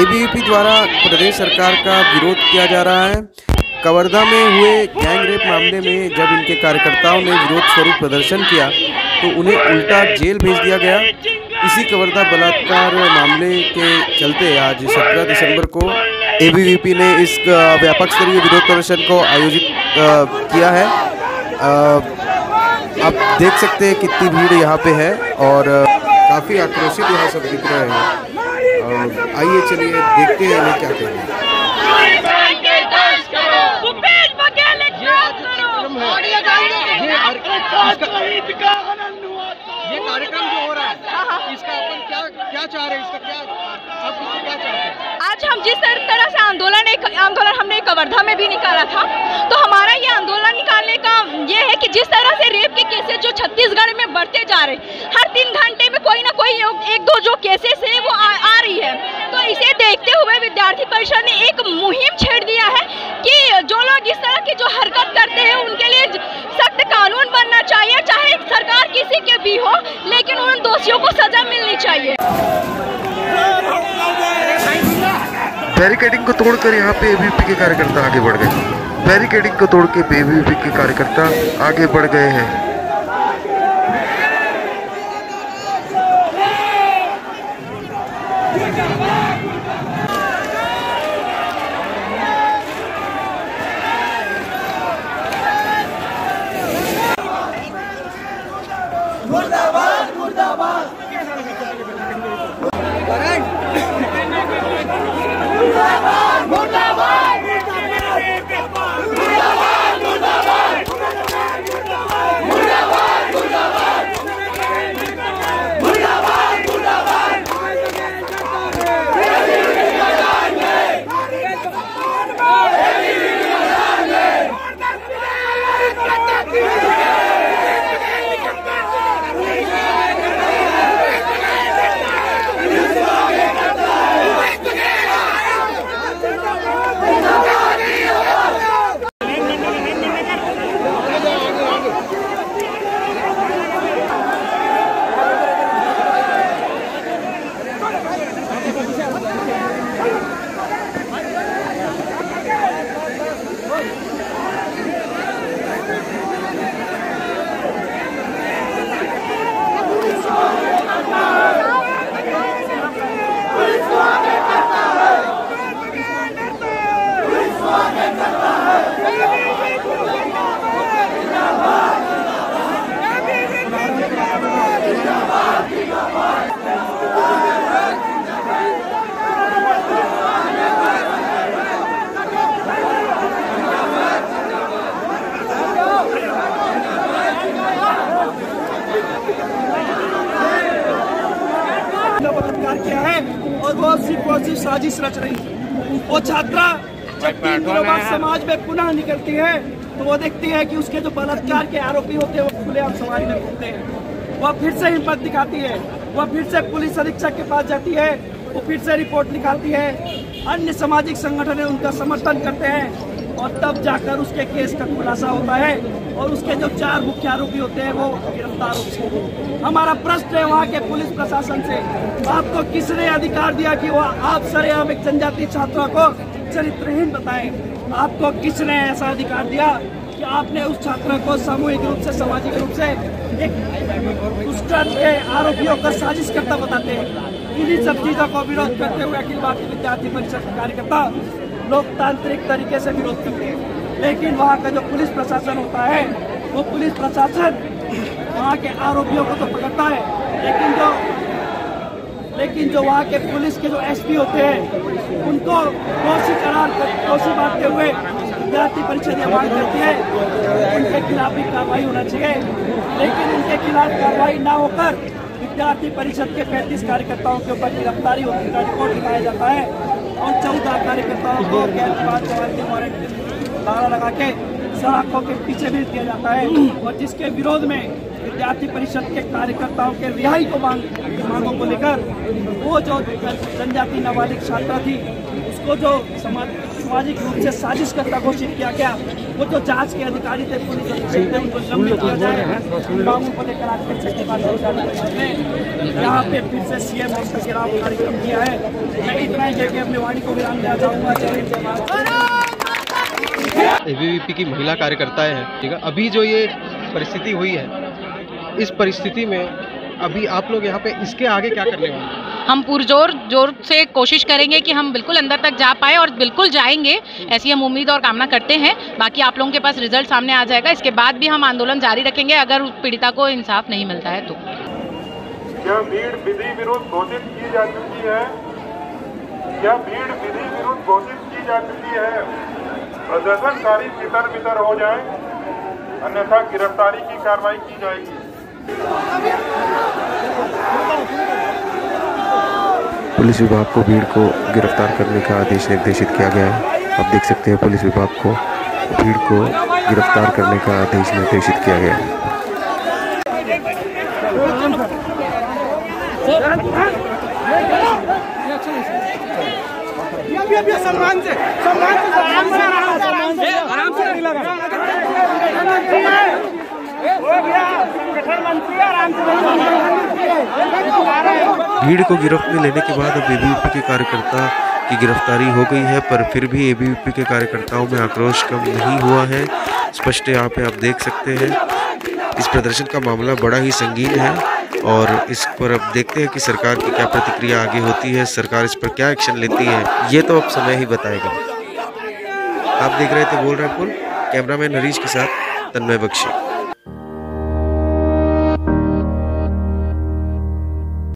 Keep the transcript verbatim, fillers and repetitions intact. ABVP द्वारा प्रदेश सरकार का विरोध किया जा रहा है। कवर्धा में हुए गैंग रेप मामले में जब इनके कार्यकर्ताओं ने विरोध स्वरूप प्रदर्शन किया तो उन्हें उल्टा जेल भेज दिया गया। इसी कवर्धा बलात्कार मामले के चलते आज सत्रह दिसंबर को एबीवीपी ने इस व्यापक स्तरीय विरोध प्रदर्शन को आयोजित किया है। आप देख सकते हैं कितनी भीड़ यहाँ पे है और काफ़ी आक्रोशित यहाँ सब दिख रहे हैं। आइए चलिए देखते हैं मैं क्या कह रहे हैं। ये कार्यक्रम जो हो रहा है इसका अपन क्या क्या चाह रहे हैं, इसका क्या आप क्या चाहते हैं? आज हम जिस तरह से आंदोलन एक आंदोलन हमने कवर्धा में भी निकाला था, तो हमारा ये आंदोलन निकालने का ये है कि जिस तरह से रेप के केसेस जो छत्तीसगढ़ में बढ़ते जा रहे हैं, हर तीन घंटे में कोई ना कोई एक दो जो केसेस है वो आ, आ रही है, तो इसे देखते हुए विद्यार्थी परिषद ने एक मुहिम छेड़ दिया है कि जो लोग इस तरह की जो हरकत करते हैं उनके लिए सख्त कानून बनना चाहिए, चाहे सरकार किसी के भी हो, लेकिन उन दोषियों को सजा मिलनी चाहिए। बैरिकेडिंग को तोड़कर यहाँ पे एबीवीपी के कार्यकर्ता आगे बढ़ गए। बैरिकेडिंग को तोड़ के एबीवीपी के कार्यकर्ता आगे बढ़ गए हैं। मुर्दाबाद मुर्दाबाद मुर्दाबाद मुर्दाबाद मुर्दाबाद मुर्दाबाद मुर्दाबाद मुर्दाबाद मुर्दाबाद। क्या है और बहुत सी बहुत सी साजिश रच रही है। वो छात्रा जब तीन दिनों बाद समाज में पुनः निकलती है तो वो देखती है कि उसके जो बलात्कार के आरोपी होते हैं वो खुलेआम समाज में घूमते हैं। वह फिर से हिम्मत दिखाती है, वह फिर से पुलिस अधीक्षक के पास जाती है, वो फिर से रिपोर्ट निकालती है, अन्य सामाजिक संगठन उनका समर्थन करते हैं और तब जाकर उसके केस का खुलासा होता है और उसके जो चार मुख्य आरोपी होते हैं वो गिरफ्तार होते हैं। हमारा प्रश्न है वहाँ के पुलिस प्रशासन से, आपको किसने अधिकार दिया कि वह आप सरेआम एक जनजाति छात्रा को चरित्रहीन बताएं? आपको किसने ऐसा अधिकार दिया कि आपने उस छात्रा को सामूहिक रूप से सामाजिक रूप से एक दुष्कर्म के आरोपियों का साजिशकर्ता बताते हैं? इन्हीं सब चीज़ों को विरोध करते हुए अखिल भारतीय विद्यार्थी परिषद के कार्यकर्ता लोकतांत्रिक तरीके से विरोध करते हैं, लेकिन वहाँ का जो पुलिस प्रशासन होता है वो पुलिस प्रशासन वहाँ के आरोपियों को तो पकड़ता है, लेकिन जो लेकिन जो वहाँ के पुलिस के जो एसपी होते हैं उनको दोषी करार दोषी मानते हुए विद्यार्थी परिषद ये मांग करती है उनके खिलाफ भी कार्रवाई होना चाहिए, लेकिन उनके खिलाफ कार्रवाई ना होकर विद्यार्थी परिषद के पैंतीस कार्यकर्ताओं के ऊपर गिरफ्तारी होने का रिकॉर्ड दिखाया जाता है और चौदह कार्यकर्ताओं को गैर पाँच जवान के वारंट ताला लगा के सड़कों के पीछे भेज दिया जाता है और जिसके विरोध में विद्यार्थी परिषद के कार्यकर्ताओं के रिहाई को मांग मांगों को लेकर वो जो जनजाति नाबालिग छात्रा थी उसको जो समाज सामाजिक रूप से साजिशकर्ता घोषित किया गया, वो जो जांच के अधिकारी थे पुलिस उनको लंबित किया जाए, मांगों को लेकर आज यहाँ पे फिर से सीएम ऑफ का घेराव कार्यक्रम किया है। मैं इतना ही कहकर अपने वाणी को विराम दिया चाहूँगा। एबीवीपी की महिला कार्यकर्ताएं हैं, ठीक है, अभी जो ये परिस्थिति हुई है, इस परिस्थिति में अभी आप लोग यहाँ पे इसके आगे क्या करने वाले हैं? हम पुरजोर जोर से कोशिश करेंगे कि हम बिल्कुल अंदर तक जा पाए और बिल्कुल जाएंगे, ऐसी हम उम्मीद और कामना करते हैं। बाकी आप लोगों के पास रिजल्ट सामने आ जाएगा, इसके बाद भी हम आंदोलन जारी रखेंगे अगर पीड़िता को इंसाफ नहीं मिलता है तो। क्या भीड़ विधि विरोध घोषित की जा चुकी है? क्या भीड़ विधि विरोध घोषित की जा चुकी है? प्रदर्शन सारी तितर बितर हो जाए, अन्यथा गिरफ्तारी की कार्रवाई की जाएगी। पुलिस विभाग को भीड़ को गिरफ्तार करने का आदेश निर्देशित किया गया है। आप देख सकते हैं पुलिस विभाग को भीड़ को गिरफ्तार करने का आदेश निर्देशित किया गया है। भीड़ को गिरफ्त में लेने के बाद अब एबीवीपी के कार्यकर्ता की गिरफ्तारी हो गई है, पर फिर भी एबीवीपी के कार्यकर्ताओं में आक्रोश कम नहीं हुआ है। स्पष्ट यहाँ पे आप देख सकते हैं इस प्रदर्शन का मामला बड़ा ही संगीन है और इस पर अब देखते हैं कि सरकार की क्या प्रतिक्रिया आगे होती है, सरकार इस पर क्या एक्शन लेती है, ये तो अब समय ही बताएगा। आप देख रहे थे बोल रायपुर, कैमरामैन हरीश के साथ तन्मय बख्शी।